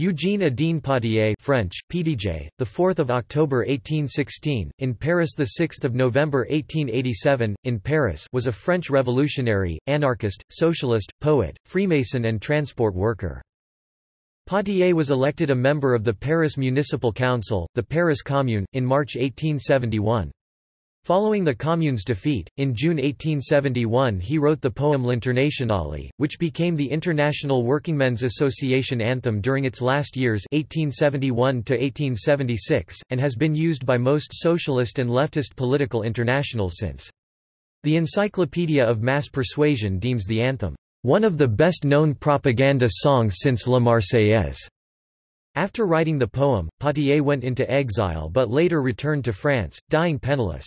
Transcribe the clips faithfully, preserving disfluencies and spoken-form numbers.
Eugène Edine Pottier, French, P D J, the fourth of October eighteen sixteen, in Paris, the sixth of November eighteen eighty-seven, in Paris, was a French revolutionary, anarchist, socialist, poet, Freemason, and transport worker. Pottier was elected a member of the Paris Municipal Council, the Paris Commune, in March eighteen seventy-one. Following the Commune's defeat, in June eighteen seventy-one he wrote the poem L'Internationale, which became the International Workingmen's Association anthem during its last years eighteen seventy-one to eighteen seventy-six, and has been used by most socialist and leftist political internationals since. The Encyclopedia of Mass Persuasion deems the anthem, "one of the best-known propaganda songs since La Marseillaise." After writing the poem, Pottier went into exile but later returned to France, dying penniless.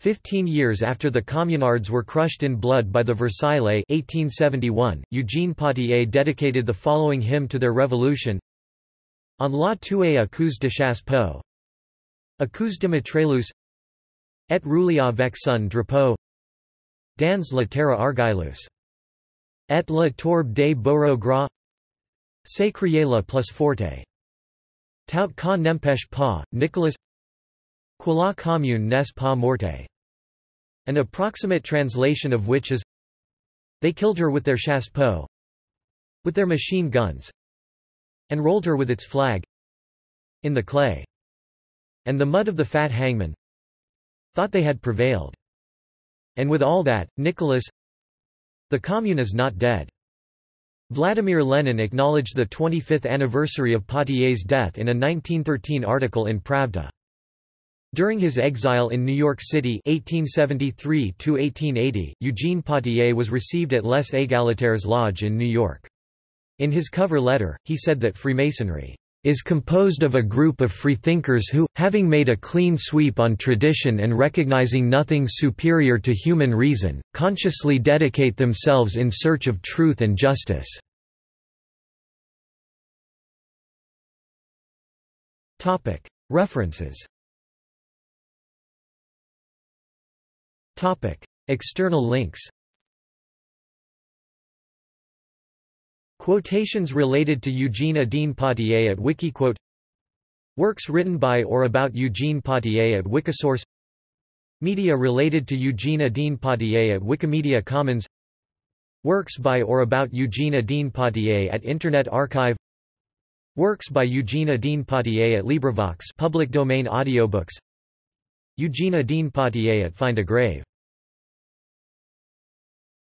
Fifteen years after the Communards were crushed in blood by the Versailles eighteen seventy-one, Eugène Pottier dedicated the following hymn to their revolution: On la tué à coups de chassepot, à coups de mitrailleuse, et roulez avec son drapeau, dans la terre argileuse, et la tourbe des bourreaux gras, c'est crier la plus forte, tout qu'on n'empêche pas, Nicolas, que la commune n'est pas morte. An approximate translation of which is, they killed her with their chassepot, with their machine guns, and rolled her with its flag in the clay and the mud of the fat hangman, thought they had prevailed. And with all that, Nicolas, the commune is not dead. Vladimir Lenin acknowledged the twenty-fifth anniversary of Pottier's death in a nineteen thirteen article in Pravda. During his exile in New York City eighteen seventy-three to eighteen eighty, Eugène Pottier was received at Les Egalitaires Lodge in New York. In his cover letter, he said that Freemasonry is composed of a group of freethinkers who, having made a clean sweep on tradition and recognizing nothing superior to human reason, consciously dedicate themselves in search of truth and justice. References. External links. Quotations related to Eugène Edine Pottier at WikiQuote. Works written by or about Eugène Pottier at Wikisource. Media related to Eugène Edine Pottier at Wikimedia Commons. Works by or about Eugène Edine Pottier at Internet Archive. Works by Eugène Edine Pottier at LibriVox, public domain audiobooks. Eugène Edine Pottier at Find a Grave.